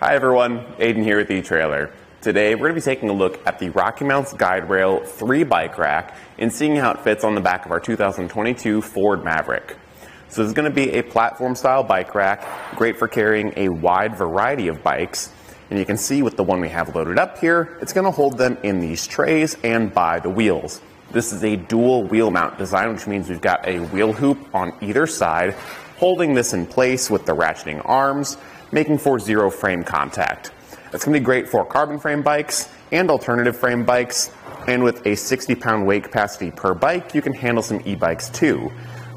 Hi everyone, Aidan here with eTrailer. Today we're going to be taking a look at the RockyMounts GuideRail 3 bike rack and seeing how it fits on the back of our 2022 Ford Maverick. So this is going to be a platform style bike rack, great for carrying a wide variety of bikes. And you can see with the one we have loaded up here, it's going to hold them in these trays and by the wheels. This is a dual wheel mount design, which means we've got a wheel hoop on either side, holding this in place with the ratcheting arms, making for zero frame contact. It's going to be great for carbon frame bikes and alternative frame bikes, and with a 60-pound weight capacity per bike, you can handle some e-bikes too.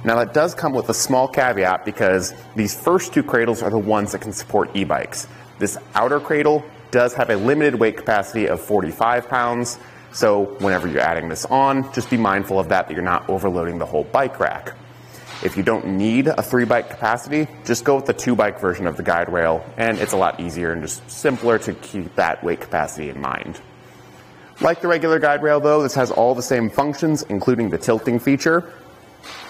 Now that does come with a small caveat because these first two cradles are the ones that can support e-bikes. This outer cradle does have a limited weight capacity of 45 pounds, so whenever you're adding this on, just be mindful of that you're not overloading the whole bike rack. If you don't need a 3-bike capacity, just go with the 2-bike version of the guide rail, and it's a lot easier and just simpler to keep that weight capacity in mind. Like the regular guide rail though, this has all the same functions, including the tilting feature.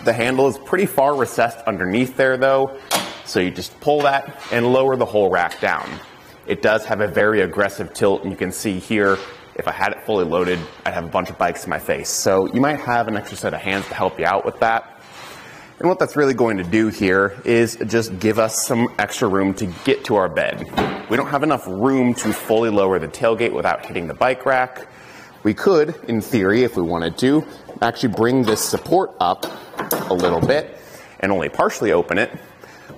The handle is pretty far recessed underneath there though, so you just pull that and lower the whole rack down. It does have a very aggressive tilt, and you can see here, if I had it fully loaded, I'd have a bunch of bikes in my face. So you might have an extra set of hands to help you out with that. And what that's really going to do here is just give us some extra room to get to our bed. We don't have enough room to fully lower the tailgate without hitting the bike rack. We could, in theory, if we wanted to, actually bring this support up a little bit and only partially open it.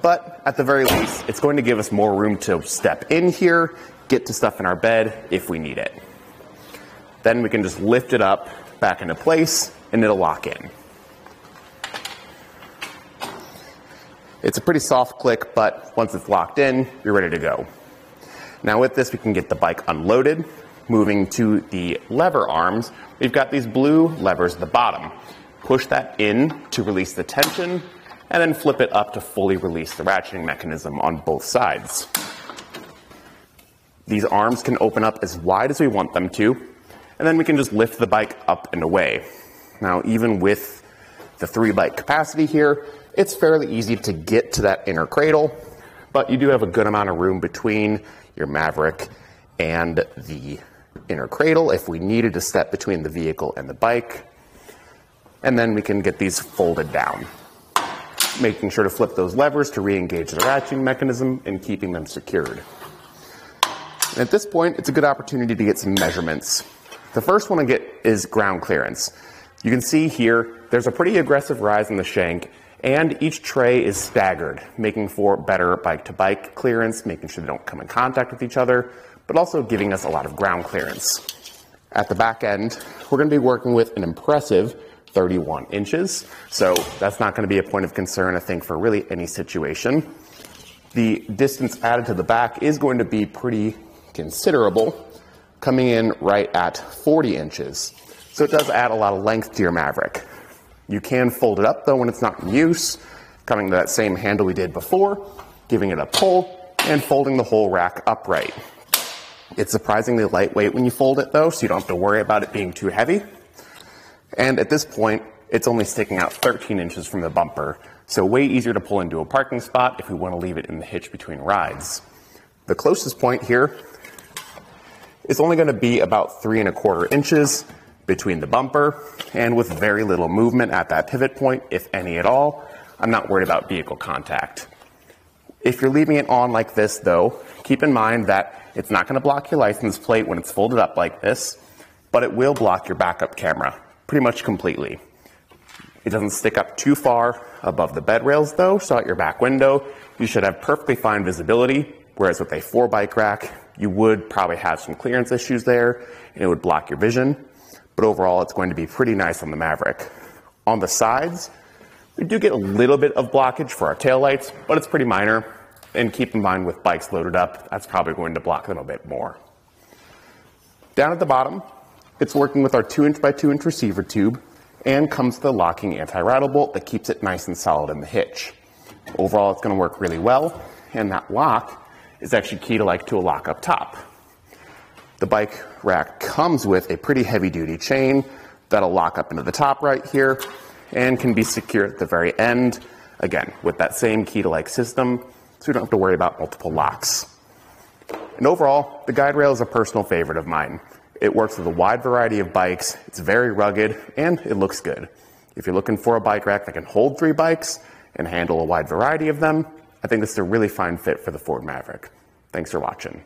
But at the very least, it's going to give us more room to step in here, get to stuff in our bed if we need it. Then we can just lift it up back into place and it'll lock in. It's a pretty soft click, but once it's locked in, you're ready to go. Now with this, we can get the bike unloaded. Moving to the lever arms, we've got these blue levers at the bottom. Push that in to release the tension, and then flip it up to fully release the ratcheting mechanism on both sides. These arms can open up as wide as we want them to, and then we can just lift the bike up and away. Now even with the 3-bike capacity here, it's fairly easy to get to that inner cradle, but you do have a good amount of room between your Maverick and the inner cradle if we needed to step between the vehicle and the bike. And then we can get these folded down, making sure to flip those levers to re-engage the ratcheting mechanism and keeping them secured. And at this point, it's a good opportunity to get some measurements. The first one I get is ground clearance. You can see here, there's a pretty aggressive rise in the shank, and each tray is staggered, making for better bike-to-bike clearance, making sure they don't come in contact with each other, but also giving us a lot of ground clearance. At the back end, we're going to be working with an impressive 31 inches, so that's not going to be a point of concern, I think, for really any situation. The distance added to the back is going to be pretty considerable, coming in right at 40 inches. So it does add a lot of length to your Maverick. You can fold it up though when it's not in use, coming to that same handle we did before, giving it a pull, and folding the whole rack upright. It's surprisingly lightweight when you fold it though, so you don't have to worry about it being too heavy. And at this point, it's only sticking out 13 inches from the bumper, so way easier to pull into a parking spot if we want to leave it in the hitch between rides. The closest point here is only going to be about 3¼ inches. Between the bumper, and with very little movement at that pivot point, if any at all, I'm not worried about vehicle contact. If you're leaving it on like this though, keep in mind that it's not going to block your license plate when it's folded up like this, but it will block your backup camera pretty much completely. It doesn't stick up too far above the bed rails though, so at your back window, you should have perfectly fine visibility, whereas with a 4-bike rack, you would probably have some clearance issues there, and it would block your vision. But overall, it's going to be pretty nice on the Maverick. On the sides, we do get a little bit of blockage for our taillights, but it's pretty minor. And keep in mind, with bikes loaded up, that's probably going to block them a bit more. Down at the bottom, it's working with our 2" by 2" receiver tube, and comes with the locking anti-rattle bolt that keeps it nice and solid in the hitch. Overall, it's going to work really well, and that lock is actually key to a lock up top. The bike rack comes with a pretty heavy-duty chain that'll lock up into the top right here and can be secure at the very end, again, with that same key-to-like system, so you don't have to worry about multiple locks. And overall, the guide rail is a personal favorite of mine. It works with a wide variety of bikes, it's very rugged, and it looks good. If you're looking for a bike rack that can hold 3 bikes and handle a wide variety of them, I think this is a really fine fit for the Ford Maverick. Thanks for watching.